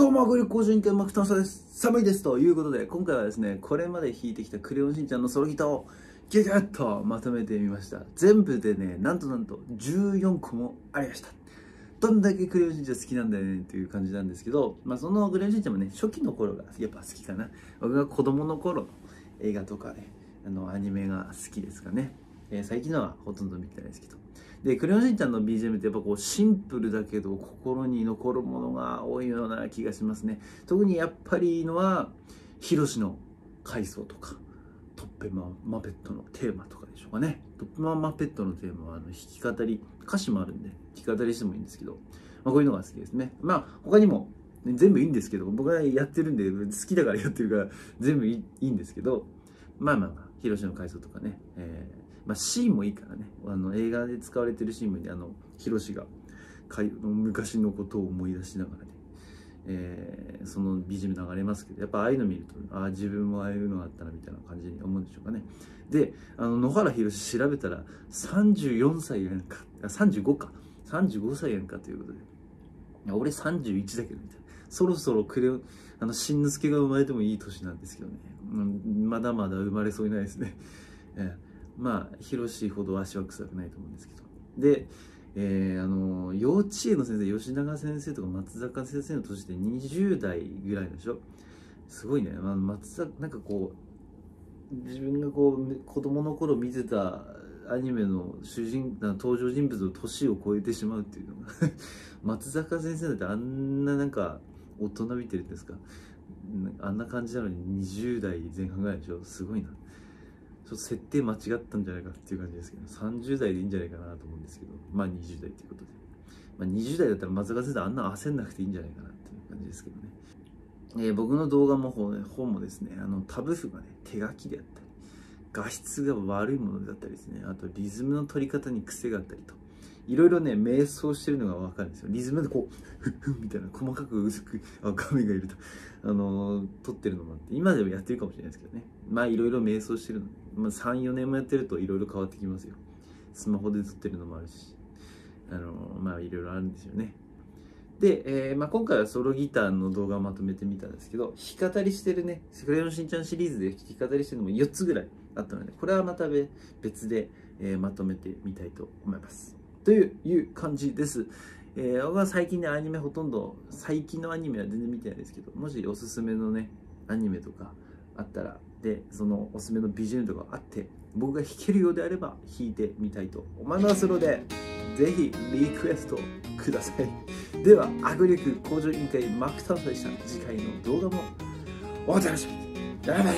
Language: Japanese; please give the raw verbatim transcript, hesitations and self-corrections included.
どうも、グリコ人間マクタンサです。寒いです。ということで、今回はですね、これまで弾いてきたクレヨンしんちゃんのソロギターをギュギュッとまとめてみました。全部でね、なんとなんとじゅうよんこもありました。どんだけクレヨンしんちゃん好きなんだよねっていう感じなんですけど、まあそのクレヨンしんちゃんもね、初期の頃がやっぱ好きかな。僕が子供の頃の映画とかね、あのアニメが好きですかね。えー、最近のはほとんど見てないですけど。で、クレヨンしんちゃんの ビージーエム ってやっぱこうシンプルだけど心に残るものが多いような気がしますね。特にやっぱりいいのは、ヒロシの回想とか、トッペママペットのテーマとかでしょうかね。トッペママペットのテーマはあの弾き語り、歌詞もあるんで、弾き語りしてもいいんですけど、まあ、こういうのが好きですね。まあ他にも全部いいんですけど、僕がやってるんで、好きだからやってるから全部いい、いいんですけど、まあまあまあ、ヒロシの回想とかね、えーまあ、シーンもいいからね、あの映画で使われてるシーンもいい、あのヒロシがかい昔のことを思い出しながらね、えー、その ビージーエム 流れますけど、やっぱああいうの見ると、ああ自分もああいうのあったなみたいな感じに思うんでしょうかね。で、あの野原ひろし調べたらさんじゅうよんさいやんか、さんじゅうごか、さんじゅうごさいやんかということで、俺さんじゅういちだけどみたいな、そろそろクレヨンあのしんのすけが生まれてもいい年なんですけどね、うん、まだまだ生まれそうにないですね。えーまあ、ヒロシほど足は臭くないと思うんですけど。で、えー、あの、幼稚園の先生、吉永先生とか松坂先生の年でにじゅうだいぐらいでしょ。すごいね。あの松坂、なんかこう、自分がこう、子供の頃見てたアニメの主人、登場人物の年を超えてしまうっていうのが。松坂先生だってあんななんか、大人びてるんですか。あんな感じなのににじゅうだいぜん半ぐらいでしょ。すごいな。ちょっと設定間違ったんじゃないかっていう感じですけど、さんじゅうだいでいいんじゃないかなと思うんですけど、まあにじゅうだいということで、まあ、にじゅうだいだったら松坂先生あんな焦んなくていいんじゃないかなっていう感じですけどね、えー、僕の動画も本もですね、あのタブ譜がね手書きであったり、画質が悪いものだったりですね、あとリズムの取り方に癖があったりと、いろいろね迷走してるのが分かるんですよ。リズムでこうフッフッみたいな細かく薄く、あ、画面がいるとあのー、撮ってるのもあって、今でもやってるかもしれないですけどね、まあいろいろ迷走してるので、まあ、さんよねんもやってるといろいろ変わってきますよ。スマホで撮ってるのもあるし、あのまあいろいろあるんですよね。で、えーまあ、今回はソロギターの動画をまとめてみたんですけど、弾き語りしてるね、クレヨンしんちゃんシリーズで弾き語りしてるのもよっつぐらいあったので、これはまた別で、えー、まとめてみたいと思います。という感じです。えー、僕は最近ね、アニメほとんど、最近のアニメは全然見てないですけど、もしおすすめのね、アニメとかあったら、で、そのおすすめの ビージーエム とかあって、僕が弾けるようであれば弾いてみたいと思いますので、ぜひリクエストください。では、アグリック向上委員会マクタンサでした。次回の動画もお楽しみに。バイバイ。